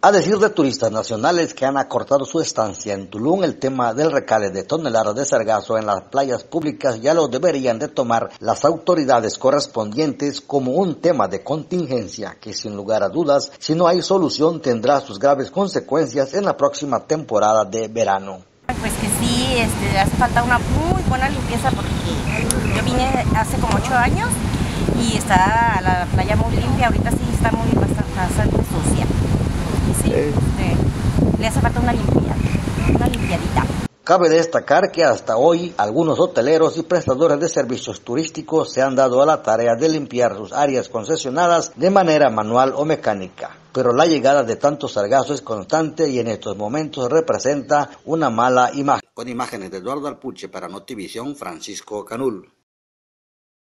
A decir de turistas nacionales que han acortado su estancia en Tulum, el tema del recale de toneladas de sargazo en las playas públicas ya lo deberían de tomar las autoridades correspondientes como un tema de contingencia que, sin lugar a dudas, si no hay solución, tendrá sus graves consecuencias en la próxima temporada de verano. Pues que sí, hace falta una muy buena limpieza porque yo vine hace como 8 años y está la playa muy limpia, ahorita sí está muy bastante sucia. Sí, le hace falta una limpiadita. Cabe destacar que hasta hoy algunos hoteleros y prestadores de servicios turísticos se han dado a la tarea de limpiar sus áreas concesionadas de manera manual o mecánica, pero la llegada de tanto sargazo es constante y en estos momentos representa una mala imagen. Con imágenes de Eduardo Alpuche para Notivisión, Francisco Canul.